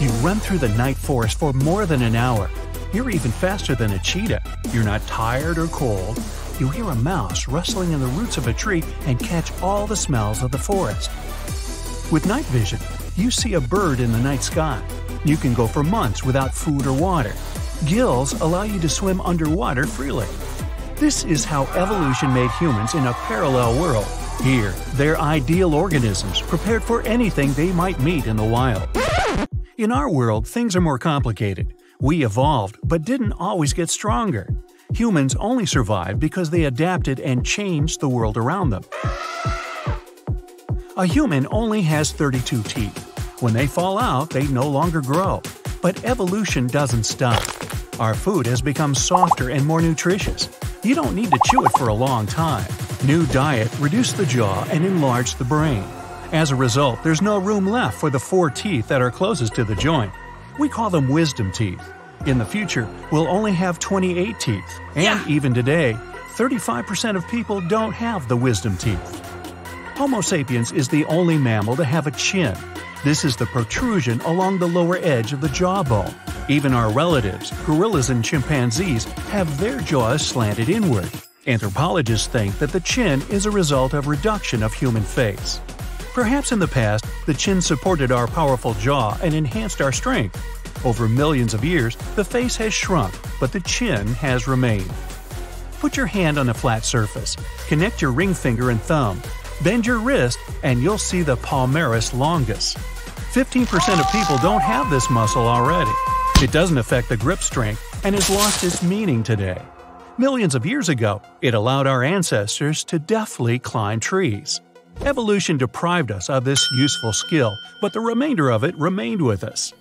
You run through the night forest for more than an hour. You're even faster than a cheetah. You're not tired or cold. You hear a mouse rustling in the roots of a tree and catch all the smells of the forest. With night vision, you see a bird in the night sky. You can go for months without food or water. Gills allow you to swim underwater freely. This is how evolution made humans in a parallel world. Here, they're ideal organisms, prepared for anything they might meet in the wild. In our world, things are more complicated. We evolved, but didn't always get stronger. Humans only survived because they adapted and changed the world around them. A human only has 32 teeth. When they fall out, they no longer grow. But evolution doesn't stop. Our food has become softer and more nutritious. You don't need to chew it for a long time. New diet reduced the jaw and enlarged the brain. As a result, there's no room left for the 4 teeth that are closest to the joint. We call them wisdom teeth. In the future, we'll only have 28 teeth. And even today, 35% of people don't have the wisdom teeth. Homo sapiens is the only mammal to have a chin. This is the protrusion along the lower edge of the jawbone. Even our relatives, gorillas and chimpanzees, have their jaws slanted inward. Anthropologists think that the chin is a result of reduction of human face. Perhaps in the past, the chin supported our powerful jaw and enhanced our strength. Over millions of years, the face has shrunk, but the chin has remained. Put your hand on a flat surface. Connect your ring finger and thumb. Bend your wrist, and you'll see the palmaris longus. 15% of people don't have this muscle already. It doesn't affect the grip strength and has lost its meaning today. Millions of years ago, it allowed our ancestors to deftly climb trees. Evolution deprived us of this useful skill, but the remainder of it remained with us.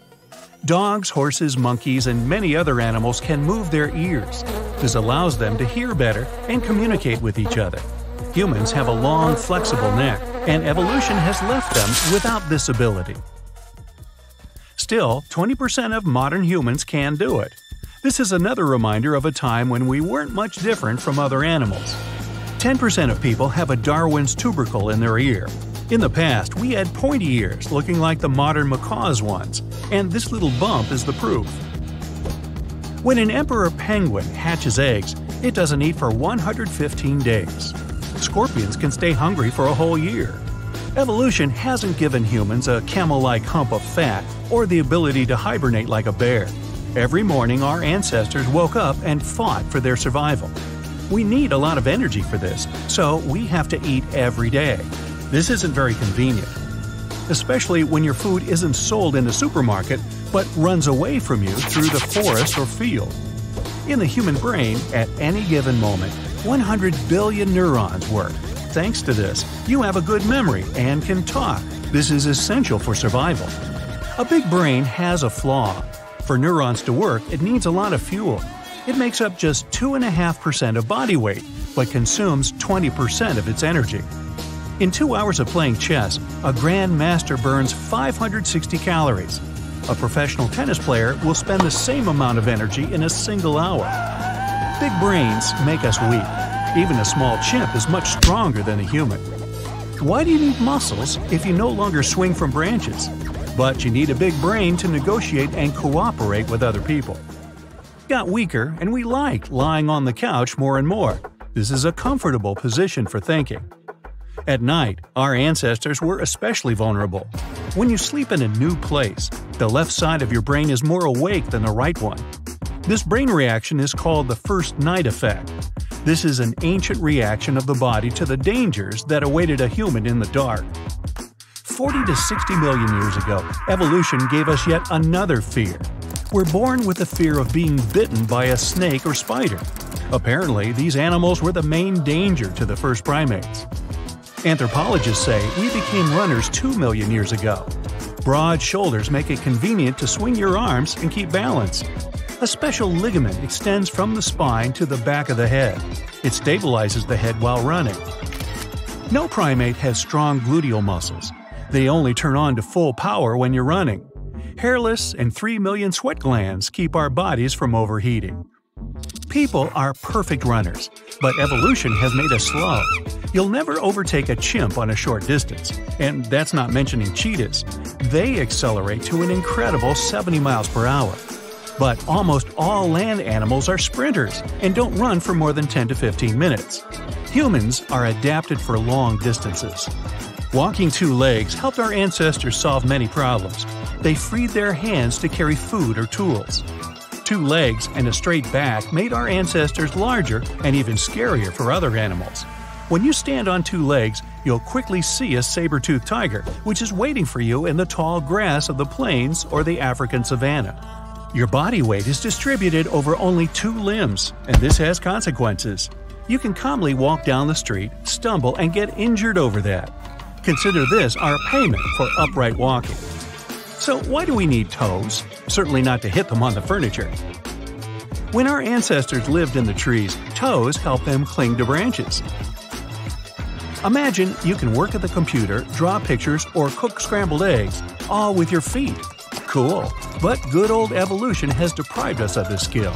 Dogs, horses, monkeys, and many other animals can move their ears. This allows them to hear better and communicate with each other. Humans have a long, flexible neck, and evolution has left them without this ability. Still, 20% of modern humans can do it. This is another reminder of a time when we weren't much different from other animals. 10% of people have a Darwin's tubercle in their ear. In the past, we had pointy ears looking like the modern macaw's ones, and this little bump is the proof. When an emperor penguin hatches eggs, it doesn't eat for 115 days. Scorpions can stay hungry for a whole year. Evolution hasn't given humans a camel-like hump of fat or the ability to hibernate like a bear. Every morning, our ancestors woke up and fought for their survival. We need a lot of energy for this, so we have to eat every day. This isn't very convenient, especially when your food isn't sold in the supermarket but runs away from you through the forest or field. In the human brain, at any given moment, 100 billion neurons work. Thanks to this, you have a good memory and can talk. This is essential for survival. A big brain has a flaw. For neurons to work, it needs a lot of fuel. It makes up just 2.5% of body weight, but consumes 20% of its energy. In 2 hours of playing chess, a grand master burns 560 calories. A professional tennis player will spend the same amount of energy in a single hour. Big brains make us weak. Even a small chimp is much stronger than a human. Why do you need muscles if you no longer swing from branches? But you need a big brain to negotiate and cooperate with other people. Got weaker, and we like lying on the couch more and more. This is a comfortable position for thinking. At night, our ancestors were especially vulnerable. When you sleep in a new place, the left side of your brain is more awake than the right one. This brain reaction is called the first night effect. This is an ancient reaction of the body to the dangers that awaited a human in the dark. 40 to 60 million years ago, evolution gave us yet another fear. We're born with the fear of being bitten by a snake or spider. Apparently, these animals were the main danger to the first primates. Anthropologists say we became runners 2 million years ago. Broad shoulders make it convenient to swing your arms and keep balance. A special ligament extends from the spine to the back of the head. It stabilizes the head while running. No primate has strong gluteal muscles. They only turn on to full power when you're running. Hairless and 3 million sweat glands keep our bodies from overheating. People are perfect runners, but evolution has made us slow. You'll never overtake a chimp on a short distance, and that's not mentioning cheetahs. They accelerate to an incredible 70 miles per hour. But almost all land animals are sprinters and don't run for more than 10 to 15 minutes. Humans are adapted for long distances. Walking two legs helped our ancestors solve many problems. They freed their hands to carry food or tools. Two legs and a straight back made our ancestors larger and even scarier for other animals. When you stand on two legs, you'll quickly see a saber-toothed tiger, which is waiting for you in the tall grass of the plains or the African savanna. Your body weight is distributed over only two limbs, and this has consequences. You can calmly walk down the street, stumble, and get injured over that. Consider this our payment for upright walking. So why do we need toes? Certainly not to hit them on the furniture. When our ancestors lived in the trees, toes helped them cling to branches. Imagine you can work at the computer, draw pictures, or cook scrambled eggs, all with your feet. Cool, but good old evolution has deprived us of this skill.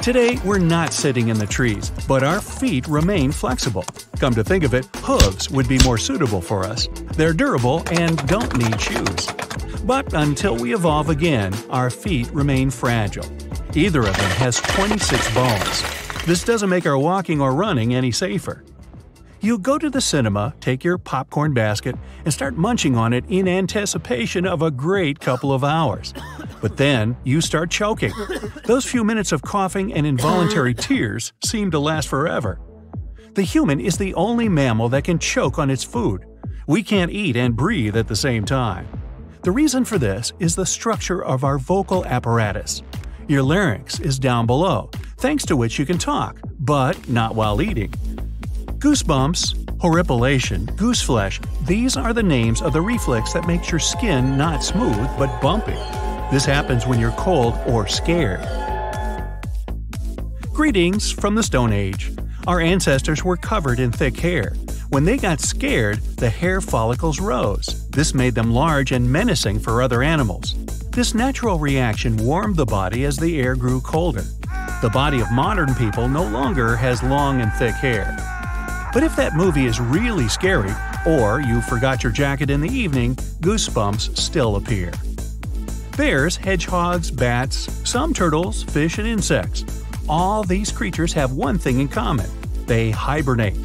Today, we're not sitting in the trees, but our feet remain flexible. Come to think of it, hooves would be more suitable for us. They're durable and don't need shoes. But until we evolve again, our feet remain fragile. Either of them has 26 bones. This doesn't make our walking or running any safer. You go to the cinema, take your popcorn basket, and start munching on it in anticipation of a great couple of hours. But then, you start choking. Those few minutes of coughing and involuntary tears seem to last forever. The human is the only mammal that can choke on its food. We can't eat and breathe at the same time. The reason for this is the structure of our vocal apparatus. Your larynx is down below, thanks to which you can talk, but not while eating. Goosebumps, horripilation, gooseflesh – these are the names of the reflex that makes your skin not smooth but bumpy. This happens when you're cold or scared. Greetings from the Stone Age. Our ancestors were covered in thick hair. When they got scared, the hair follicles rose. This made them large and menacing for other animals. This natural reaction warmed the body as the air grew colder. The body of modern people no longer has long and thick hair. But if that movie is really scary, or you forgot your jacket in the evening, goosebumps still appear. Bears, hedgehogs, bats, some turtles, fish, and insects. All these creatures have one thing in common – they hibernate.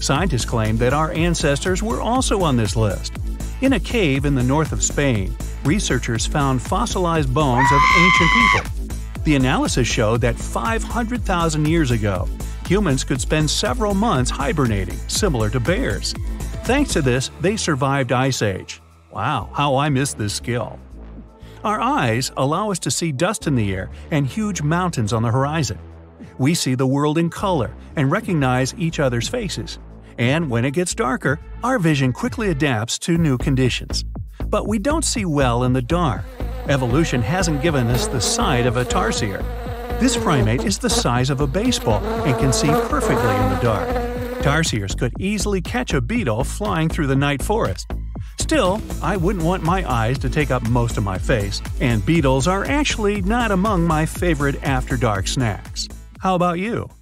Scientists claim that our ancestors were also on this list. In a cave in the north of Spain, researchers found fossilized bones of ancient people. The analysis showed that 500,000 years ago, humans could spend several months hibernating, similar to bears. Thanks to this, they survived Ice Age. Wow, how I miss this skill. Our eyes allow us to see dust in the air and huge mountains on the horizon. We see the world in color and recognize each other's faces. And when it gets darker, our vision quickly adapts to new conditions. But we don't see well in the dark. Evolution hasn't given us the sight of a tarsier. This primate is the size of a baseball and can see perfectly in the dark. Tarsiers could easily catch a beetle flying through the night forest. Still, I wouldn't want my eyes to take up most of my face, and beetles are actually not among my favorite after-dark snacks. How about you?